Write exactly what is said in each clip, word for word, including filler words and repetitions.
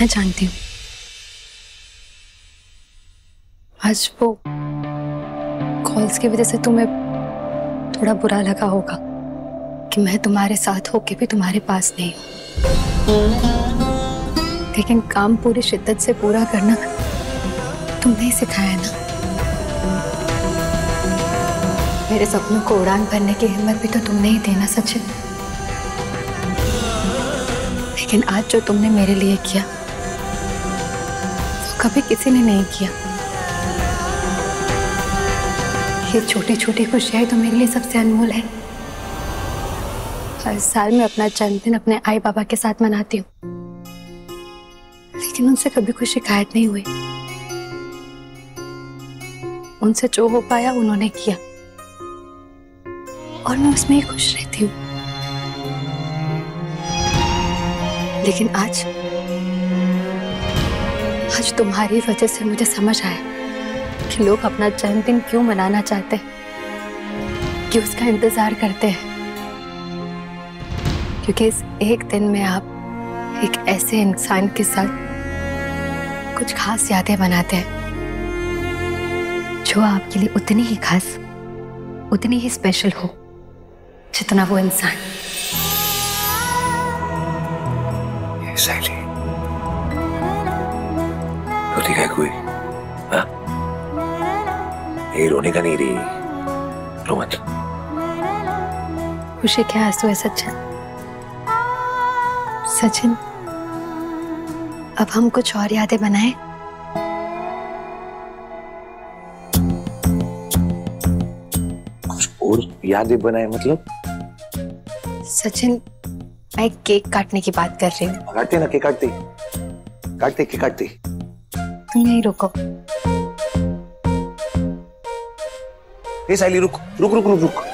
मैं जानती हूँ आज वो कॉल्स की वजह से तुम्हें थोड़ा बुरा लगा होगा कि मैं तुम्हारे साथ होके भी तुम्हारे पास नहीं हूँ, लेकिन काम पूरी शिद्दत से पूरा करना तुमने ही सिखाया ना। मेरे सपनों को उड़ान भरने की हिम्मत भी तो तुमने ही देना सचिन, लेकिन आज जो तुमने मेरे लिए किया वो कभी किसी ने नहीं किया। ये छोटी छोटी खुशियाँ तो मेरे लिए सबसे अनमोल है। हर साल मैं अपना जन्मदिन अपने आई बाबा के साथ मनाती हूँ, लेकिन उनसे कभी कोई शिकायत नहीं हुई। उनसे जो हो पाया उन्होंने किया और मैं उसमें ही खुश रहती हूँ। लेकिन आज आज तुम्हारी वजह से मुझे समझ आया कि लोग अपना जन्मदिन क्यों मनाना चाहते हैं, क्यों उसका इंतजार करते हैं, क्योंकि इस एक दिन में आप एक ऐसे इंसान के साथ कुछ खास यादें बनाते हैं जो आपके लिए उतनी ही खास, उतनी ही स्पेशल हो जितना वो इंसान। रोती है कोई? हाँ? ये रोने का नहीं रही, रो मत। खुशी क्या आंसू है सचिन। सचिन, अब हम कुछ और यादें बनाएं। कुछ और यादें बनाएं मतलब? सचिन, मैं केक काटने की बात कर रही हूँ। काटते ना केक, काटते काटते केक काटते। तुम नहीं रुको। ए सायली रुक रुक रुक रुक रुक।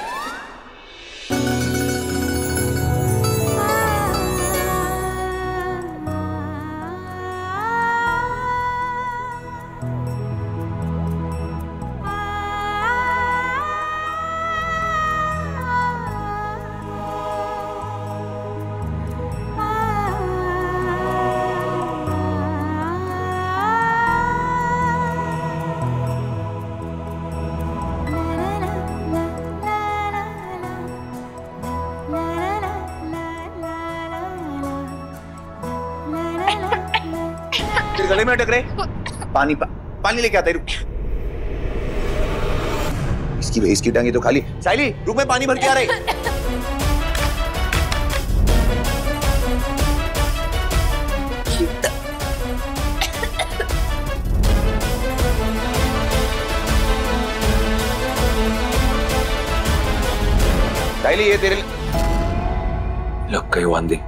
गले में अटक रहे, पानी पा, पानी लेके आता है। रुक, इसकी भाई इसकी टांगे तो खाली। सायली रुक, मैं पानी भर के आ रही। सायली ये तेरे लग गए वांदे,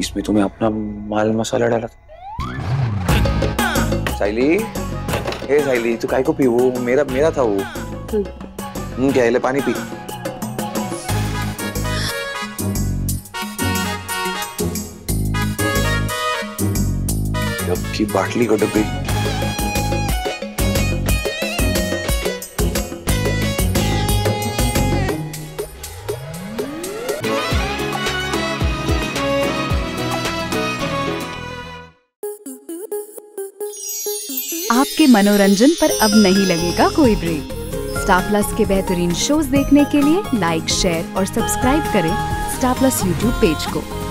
इसमें तुम्हें अपना माल मसाला डाला था। सायली, हे सायली, तू काय को पी? वो मेरा मेरा था वो। हम्म, क्या ले पानी पी। जबकि बाटली गटक गई। आपके मनोरंजन पर अब नहीं लगेगा कोई ब्रेक। स्टार प्लस के बेहतरीन शोज देखने के लिए लाइक, शेयर और सब्सक्राइब करें स्टार प्लस यूट्यूब पेज को।